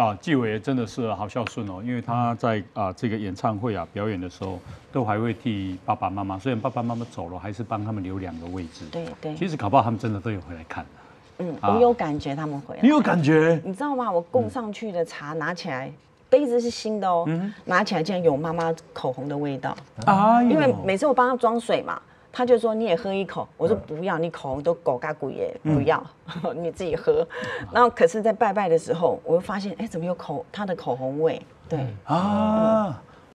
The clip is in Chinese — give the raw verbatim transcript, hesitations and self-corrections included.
啊，纪委真的是好孝顺哦，因为他在啊这个演唱会啊表演的时候，都还会替爸爸妈妈，虽然爸爸妈妈走了，还是帮他们留两个位置。对对，其实搞不好他们真的都有回来看。 嗯，我有感觉他们回来。你有感觉？你知道吗？我供上去的茶拿起来，杯子是新的哦，拿起来竟然有妈妈口红的味道啊！因为每次我帮他装水嘛，他就说你也喝一口，我说不要，你口红都狗嘎骨也不要，你自己喝。然后可是，在拜拜的时候，我又发现，哎，怎么有口他的口红味？对啊，